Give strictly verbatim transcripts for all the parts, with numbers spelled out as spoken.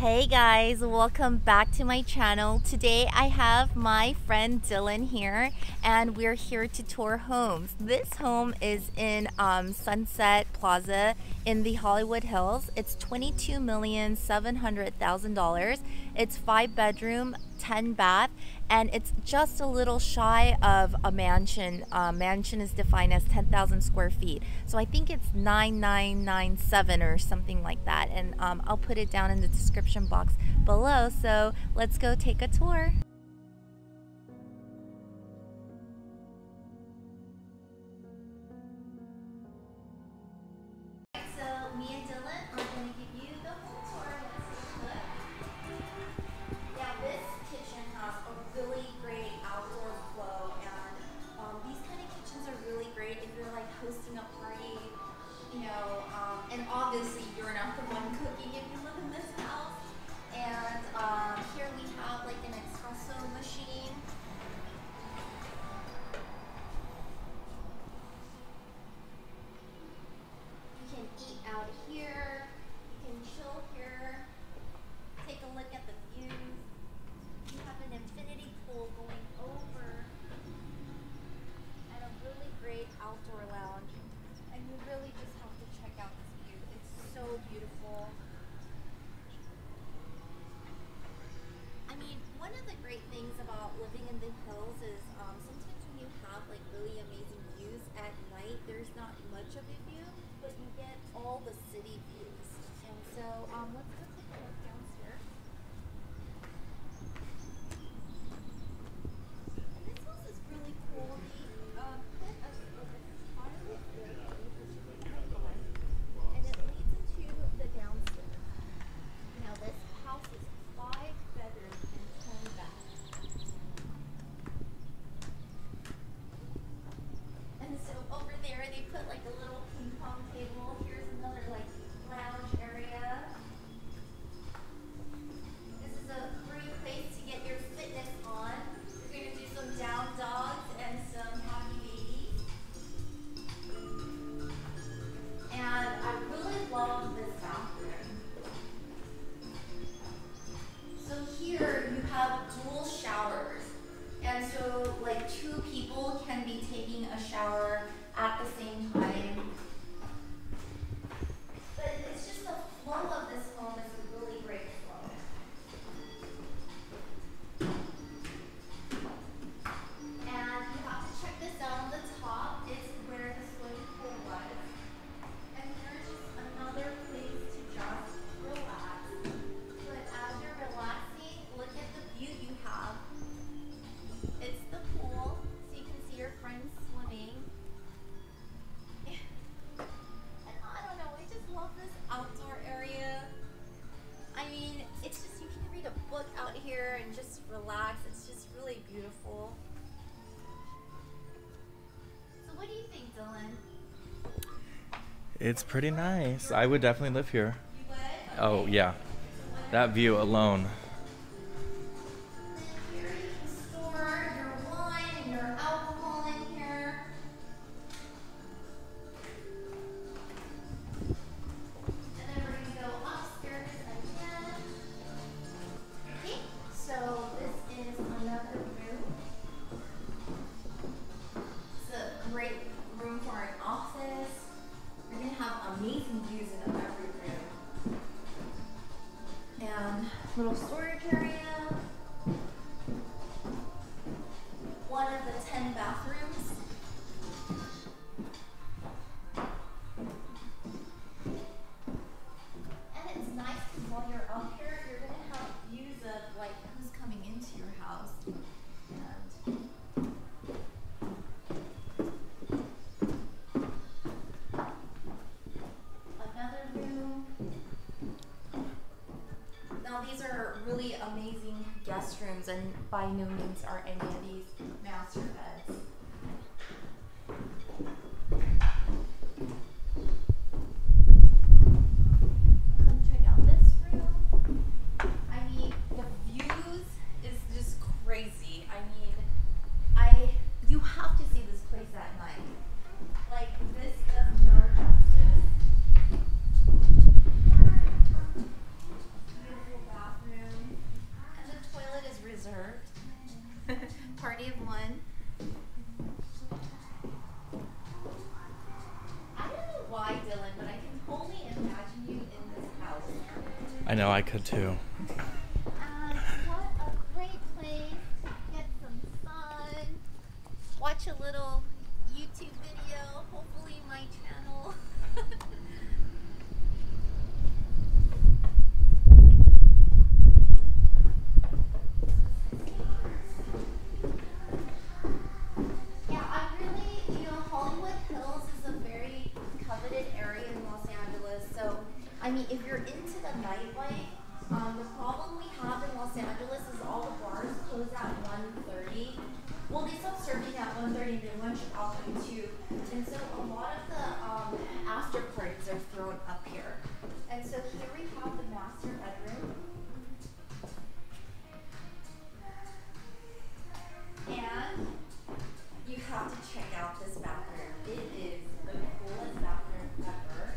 Hey guys, welcome back to my channel. Today I have my friend Dylan here and we're here to tour homes. This home is in um, Sunset Plaza in the Hollywood Hills. It's twenty-two million seven hundred thousand dollars. It's five bedroom, ten bath, and it's just a little shy of a mansion. Uh, mansion is defined as ten thousand square feet. So I think it's nine nine nine seven or something like that. And um, I'll put it down in the description box below. So let's go take a tour. It's pretty nice. I would definitely live here. You would? Oh yeah, that view alone. Little storage area, one of the ten bathrooms. And it's nice because while you're up here, you're going to have views of like who's coming into your house. Amazing guest rooms, and by no means are any of these master beds. Come check out this room. I mean, the views is just crazy. I mean, I you have to see this place at night. Like this does no justice. Beautiful. I know, I could too. Um, what a great place to get some sun, watch a little YouTube video, hopefully my channel. I mean, if you're into the nightlife, um, the problem we have in Los Angeles is all the bars close at one thirty. Well, they stop serving at one thirty and they lunch off at two. And so a lot of the um, after parties are thrown up here. And so here we have the master bedroom. And you have to check out this bathroom. It is the coolest bathroom ever.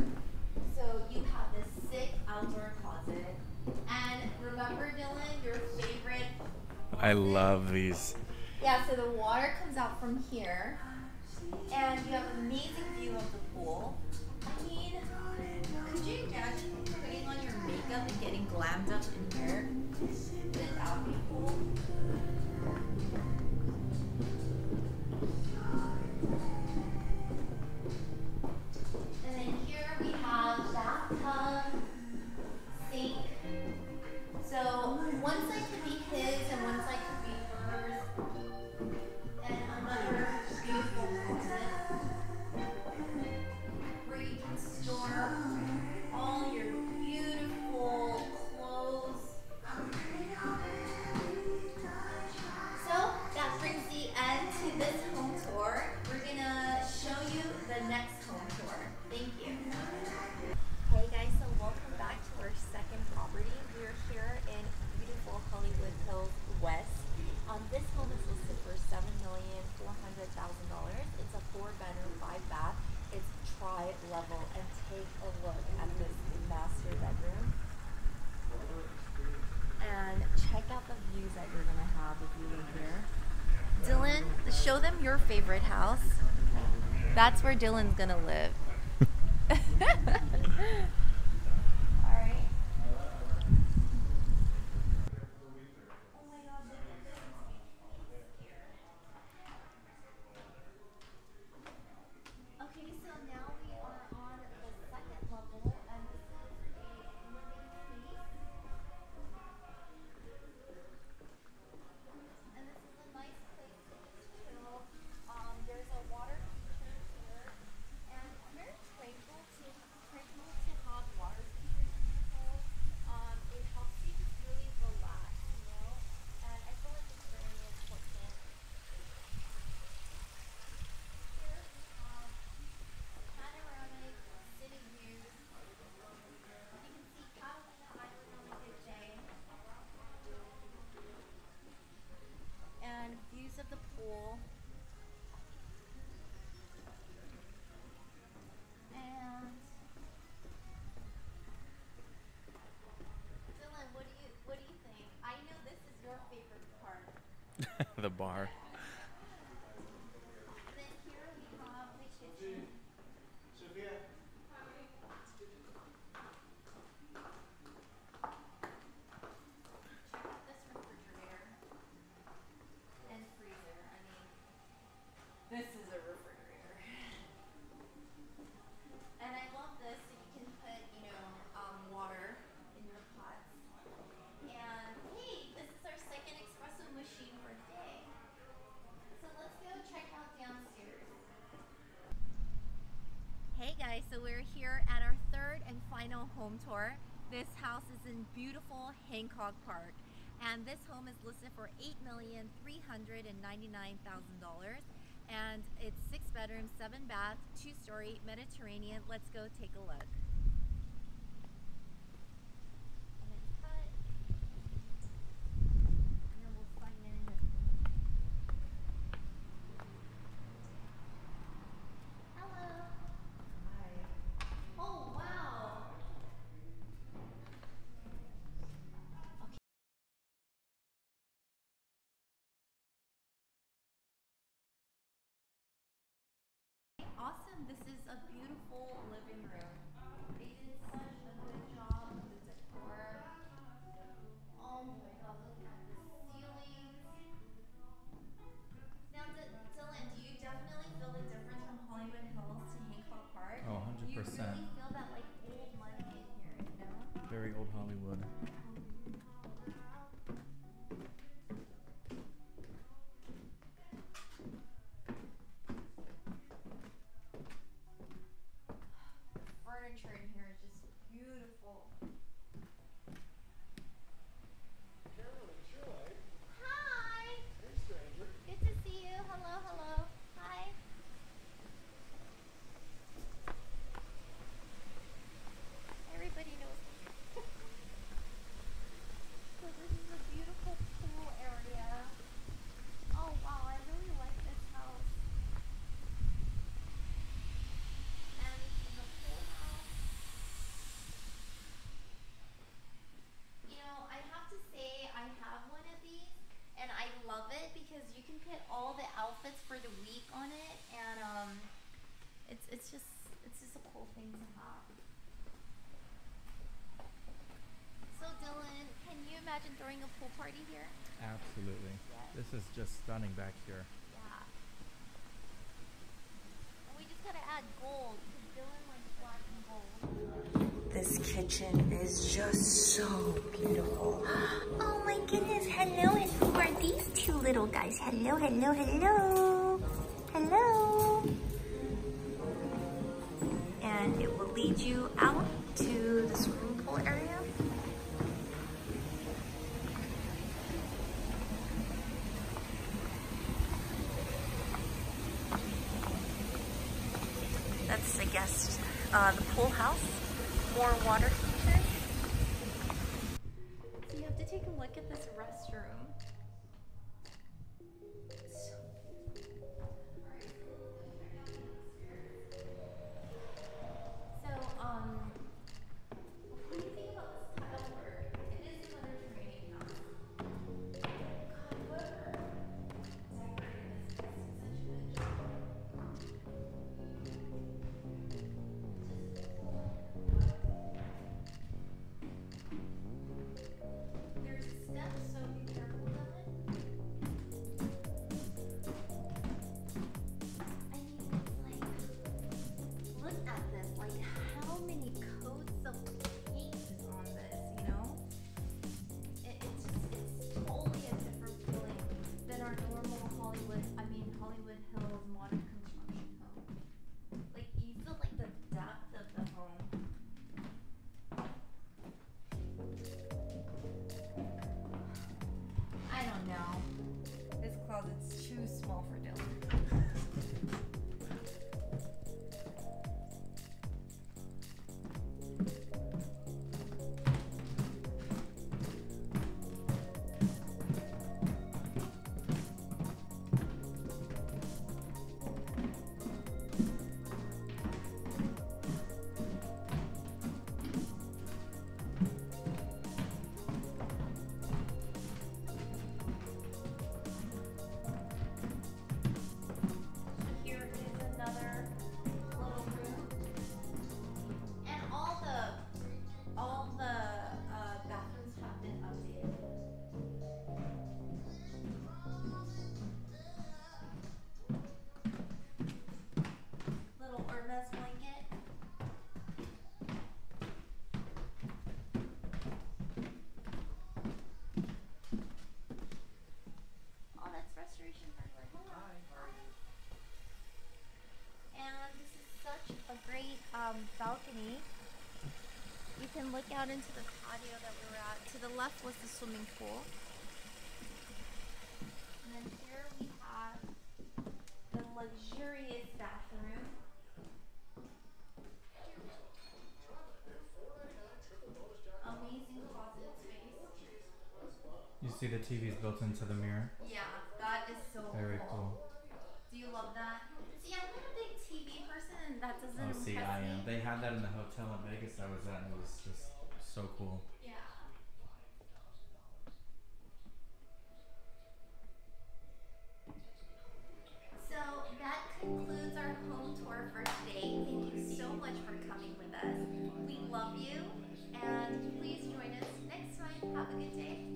So you have this sick outdoor closet. And remember, Dylan, your favorite closet? I love these. Yeah, so the water comes out from here. And you have an amazing view of the pool. I mean, could you imagine putting on your makeup and getting glammed up in here? Without the pool? So one side could be his and one side could be hers. And another beautiful closet where you can store all your beautiful clothes. So that brings the end to this home tour. We're gonna show you the next home tour. Thank you. Hey guys, so welcome back to our second property. We're here in beautiful Hollywood Hills West. Um, this home is listed for seven million four hundred thousand dollars. It's a four-bedroom, five-bath. It's tri-level, and take a look at this master bedroom. And check out the views that you're gonna have if you live here. Dylan, show them your favorite house. That's where Dylan's gonna live. Alright. Okay, so now we are on the second level, and this is a living space. And this is a nice place to chill. Um, there's a water feature here, and I'm very grateful to grateful to have water features in this home. Um, it helps you just really relax, you know, and I feel like it's very important. Here we have panoramic city views. You can see out on the island on a good day. And views of the pool. And Dylan, what do you what do you think? I know this is your favorite part. The bar. And then here we have the kitchen. Check out this refrigerator and freezer. I mean, this is a refrigerator. And I love this, so you can put, you know, um, water in your pots. And hey, this is our second espresso machine for today. So let's go check out downstairs. Hey guys, so we're here at our third and final home tour. This house is in beautiful Hancock Park, and this home is listed for eight million three hundred ninety-nine thousand dollars. And it's six bedrooms, seven baths, two-story, Mediterranean. Let's go take a look. And then cut. And then we'll sign in. Hello. Hi. Oh, wow. Awesome, this is a beautiful living room. They did such a good job with the decor. Hollywood. Furniture in here is just beautiful. Carolyn, Julie. Hi. Hey, stranger. Good to see you. Hello, hello. Hi. Everybody knows. So this is a beautiful pool area. Oh wow, I really like this house. And this is a pool house. You know, I have to say I have one of these and I love it because you can put all the outfits for the week on it, and um it's it's just it's just a cool thing to have. So Dylan, can you imagine throwing a pool party here? Absolutely. Yes. This is just stunning back here. Yeah. And we just gotta add gold, because Dylan likes black and gold. This kitchen is just so beautiful. Oh my goodness, hello, and who are these two little guys? Hello, hello, hello. Hello. And it will lead you out to the swimming pool area. That's, I guess, uh, the pool house. More water features. So you have to take a look at this restroom. So, so um, what do you think about this tile work? It is another Germanian house. God, whoever decorated this house did such a good job. It's too small for Dylan. And this is such a great um, balcony. You can look out into the patio that we were at. To the left was the swimming pool. And then here we have the luxurious bathroom. Amazing closet space. You see the T V's built into the mirror? Yeah, that is so cool. Very cool. Do you love that? See, I'm not a big T V person, and that doesn't impress me. Oh, see, I am. They had that in the hotel in Vegas I was at, and it was just so cool. Yeah. So that concludes our home tour for today. Thank you so much for coming with us. We love you, and please join us next time. Have a good day.